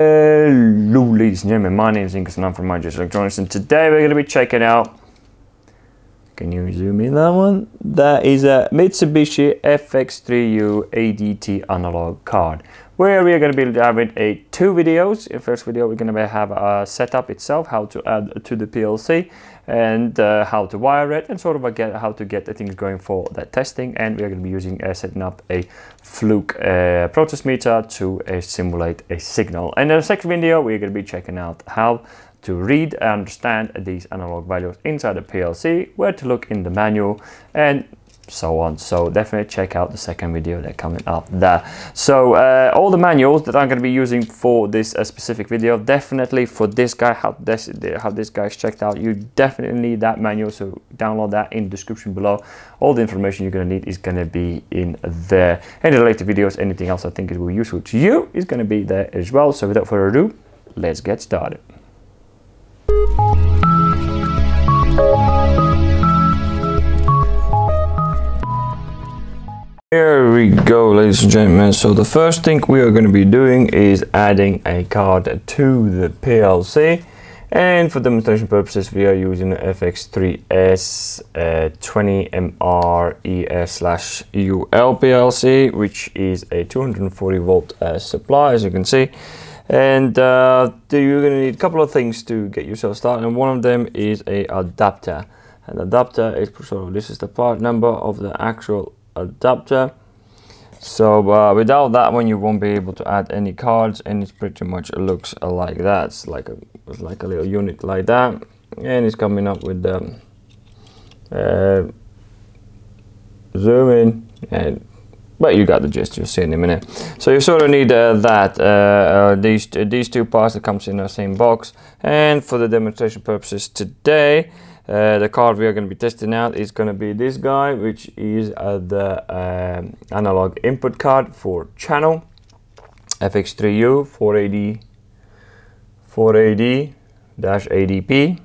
Hello ladies and gentlemen, my name is Ingus and I'm from IGS Electronics, and today we're going to be checking out, can you zoom in that one? That is a Mitsubishi FX3U ADT analog card, where we are going to be having two videos. In the first video we're going to have a setup itself, how to add to the PLC and how to wire it, and sort of how to get the things going for that testing. And we are going to be using setting up a Fluke process meter to simulate a signal. And in the second video we're going to be checking out how to read and understand these analog values inside the PLC, where to look in the manual, and so on. So definitely check out the second video that's coming up there. So all the manuals that I'm going to be using for this specific video, definitely for this guy, how this guy's checked out, you definitely need that manual, so download that in the description below. All the information you're going to need is going to be in there, and the later videos, anything else I think it will be useful to you is going to be there as well. So without further ado, let's get started. Here we go, ladies and gentlemen. So the first thing we are going to be doing is adding a card to the PLC, and for demonstration purposes we are using the FX3S-20MR-ES/UL PLC, which is a 240 volt supply, as you can see. And you're going to need a couple of things to get yourself started, and one of them is an adapter. An adapter is sort of, this is the part number of the actual adapter. So without that one you won't be able to add any cards, and it's pretty much looks like that. It's like a little unit like that, and it's coming up with the zoom in, and but you got the gist, you'll see in a minute. So you sort of need these two parts that comes in the same box. And for the demonstration purposes today, the card we are going to be testing out is going to be this guy, which is the analog input card for channel FX3U 4AD 4AD-ADP.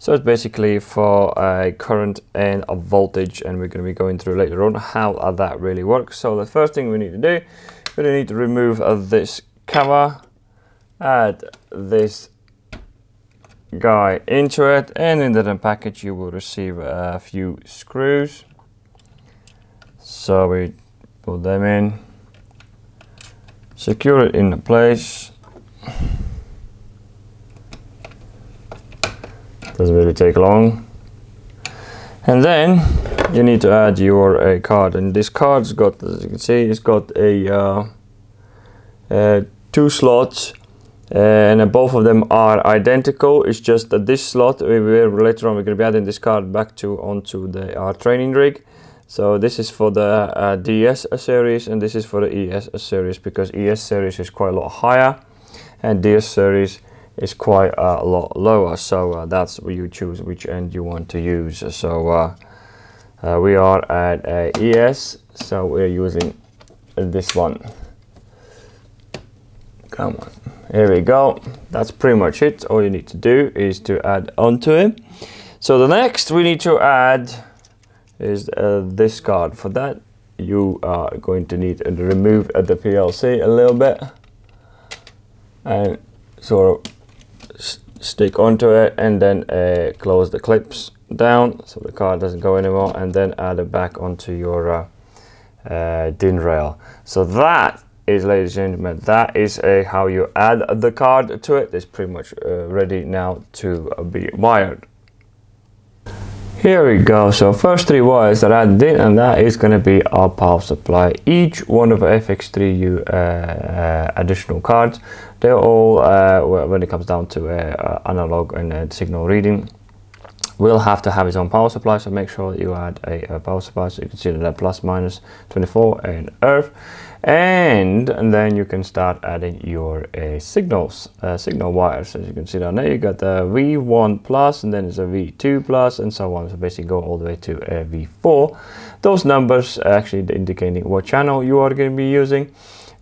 So it's basically for a current and a voltage, and we're going to be going through later on how that really works. So the first thing we need to do, we need to remove this cover, add this guy into it, and in the package you will receive a few screws. So we put them in, secure it in place. Doesn't really take long, and then you need to add your card. And this card's got, as you can see, it's got a two slots, and both of them are identical. It's just that this slot, later on we're going to be adding this card back to onto the our training rig. So this is for the DS series, and this is for the ES series, because ES series is quite a lot higher, and DS series is quite a lot lower. So that's where you choose which end you want to use. So we are at ES, so we're using this one. Come on, here we go. That's pretty much it. All you need to do is to add onto it. So the next we need to add is this card. For that you are going to need to remove the PLC a little bit and sort of stick onto it, and then close the clips down so the card doesn't go anymore, and then add it back onto your DIN rail. So that is, ladies and gentlemen, that is how you add the card to it. It's pretty much ready now to be wired. Here we go. So first three wires are added in, and that is going to be our power supply. Each one of FX3U additional cards, they're all, when it comes down to analog and signal reading, will have to have its own power supply. So make sure you add a power supply, so you can see that plus minus 24 and earth, and then you can start adding your signal wires. As you can see down there, you got the V1 plus, and then it's a V2 plus, and so on. So basically go all the way to V4. Those numbers are actually indicating what channel you are going to be using.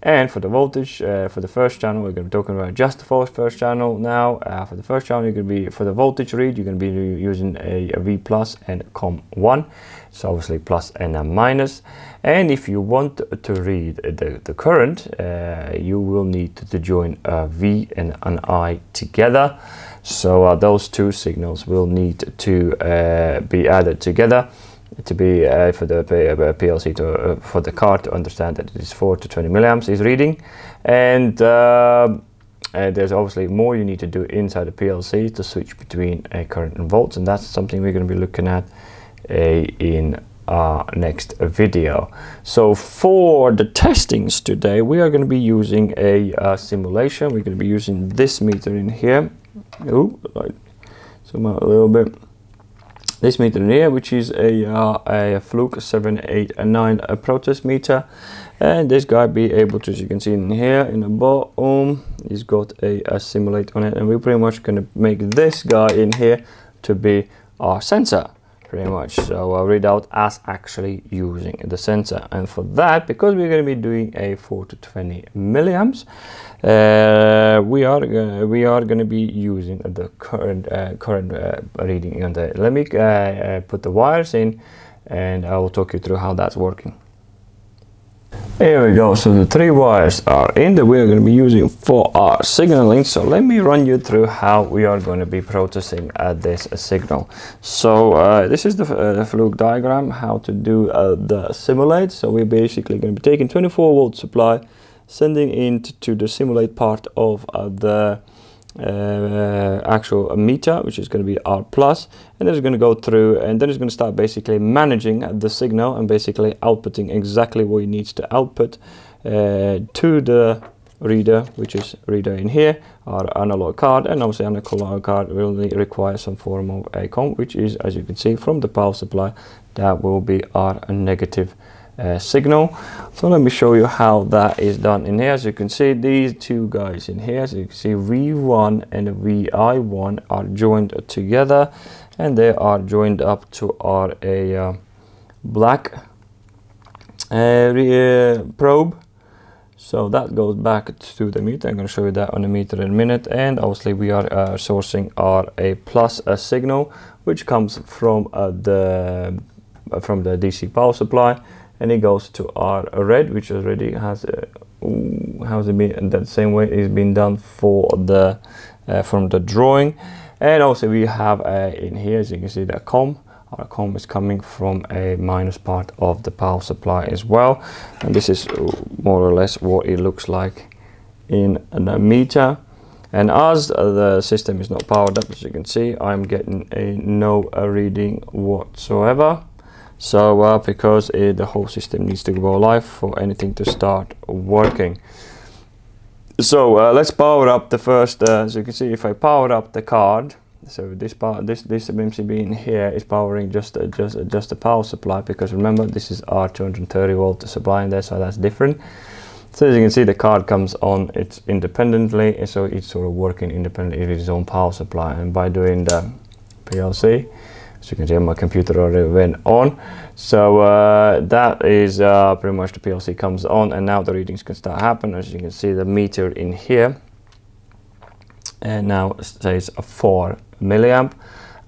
And for the voltage, for the first channel, we're going to be talking about just the first channel now. For the first channel, you're going to be, for the voltage read, you're going to be using a V plus and COM1. So obviously plus and a minus. And if you want to read the current, you will need to join a V and an I together. So those two signals will need to be added together to be for the PLC to for the car to understand that it is 4 to 20 milliamps is reading, and there's obviously more you need to do inside the PLC to switch between current and volts, and that's something we're going to be looking at in our next video. So for the testings today, we are going to be using a simulation. We're going to be using this meter in here. Oh, zoom out a little bit. This meter in here, which is a Fluke 789 protest meter, and this guy be able to, as you can see in here in the bottom, he's got a simulate on it, and we're pretty much going to make this guy in here to be our sensor. Pretty much, so I'll read out as actually using the sensor, and for that, because we're going to be doing a 4 to 20 milliamps, we are going to be using the current reading on the. Let me put the wires in, and I will talk you through how that's working. Here we go. So the three wires are in that we are going to be using for our signaling. So let me run you through how we are going to be processing this signal. So this is the Fluke diagram, how to do the simulate. So we're basically going to be taking 24 volt supply, sending into the simulate part of the actual meter, which is going to be R plus, and then it's going to go through, and then it's going to start basically managing the signal and basically outputting exactly what it needs to output to the reader, which is reader in here, our analog card. And obviously analog card will require some form of a COM, which is, as you can see from the power supply, that will be our negative signal. So let me show you how that is done in here. As you can see, these two guys in here, so you can see V1 and VI1 are joined together, and they are joined up to our black probe. So that goes back to the meter. I'm going to show you that on the meter in a minute. And obviously we are sourcing our A plus signal, which comes from the DC power supply, and it goes to our red, which already has how's it been that same way is being done for the from the drawing. And also we have in here, as you can see, the COM. Our COM is coming from a minus part of the power supply as well, and this is more or less what it looks like in the meter. And as the system is not powered up, as you can see, I'm getting no reading whatsoever. So because the whole system needs to go live for anything to start working. So let's power up the first, as you can see, if I power up the card, so this MCB in here is powering just the power supply, because remember this is our 230 volt supply in there, so that's different. So as you can see, the card comes on it's independently, so it's sort of working independently of its own power supply. And by doing the PLC, as you can see, my computer already went on. So that is pretty much the PLC comes on, and now the readings can start happening. As you can see, the meter in here, and now it says a 4 milliamp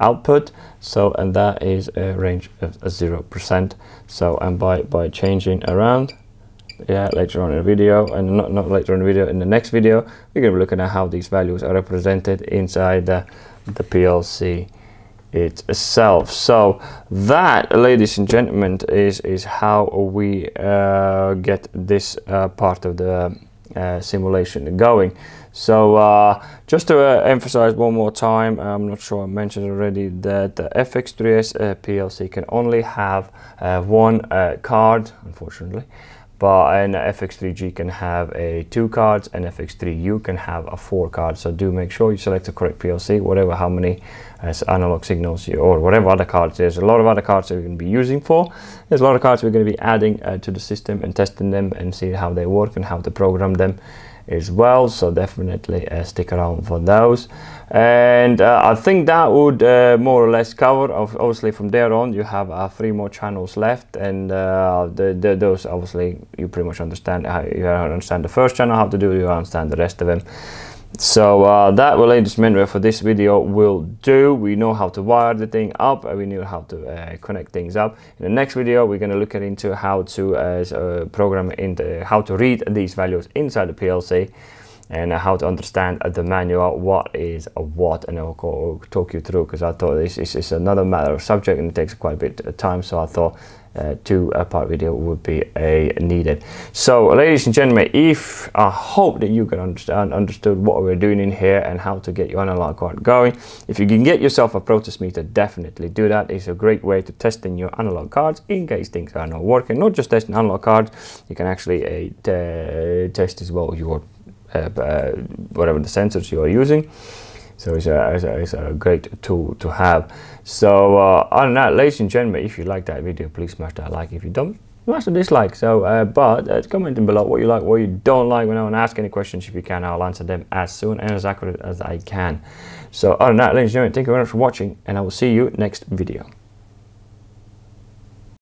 output. So, and that is a range of 0%. So, and by changing around, yeah, later on in the video, and not later on in the video, in the next video, we're going to be looking at how these values are represented inside the PLC itself. So that, ladies and gentlemen, is how we get this part of the simulation going. So just to emphasize one more time, I'm not sure I mentioned already that the FX3S PLC can only have one card, unfortunately, but an FX3G can have a 2 cards, and FX3U can have a 4 card. So do make sure you select the correct PLC, whatever, how many analog signals you, or whatever other cards. There's a lot of other cards that we're going to be using for. There's a lot of cards we're going to be adding to the system and testing them and see how they work and how to program them. as well, so definitely stick around for those. And I think that would more or less cover. Obviously from there on you have 3 more channels left, and those obviously you pretty much understand. You understand the first channel, how to do, you understand the rest of them. So that will, ladies and gentlemen, for this video will do. We know how to wire the thing up, and we know how to connect things up. In the next video we're going to look into how to program into how to read these values inside the PLC, and how to understand the manual, what is what, and I'll talk you through, because I thought this is another matter of subject and it takes quite a bit of time, so I thought 2-part video would be needed. So ladies and gentlemen, if I hope that you can understood what we're doing in here and how to get your analog card going. If you can get yourself a process meter, definitely do that. It's a great way to testing your analog cards in case things are not working. Not just testing analog cards, you can actually test as well your whatever the sensors you are using. So it's a great tool to have. So on that, ladies and gentlemen, if you like that video, please smash that like. If you don't, smash the dislike. So but comment in below what you like, what you don't like, when I want to ask any questions if you can. I'll answer them as soon and as accurate as I can. So on that, ladies and gentlemen, thank you very much for watching, and I will see you next video.